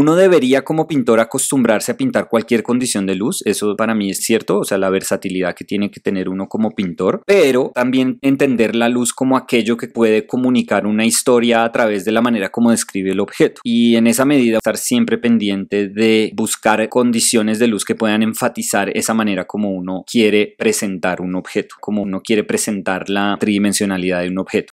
Uno debería como pintor acostumbrarse a pintar cualquier condición de luz, eso para mí es cierto, o sea, la versatilidad que tiene que tener uno como pintor, pero también entender la luz como aquello que puede comunicar una historia a través de la manera como describe el objeto, y en esa medida estar siempre pendiente de buscar condiciones de luz que puedan enfatizar esa manera como uno quiere presentar un objeto, como uno quiere presentar la tridimensionalidad de un objeto.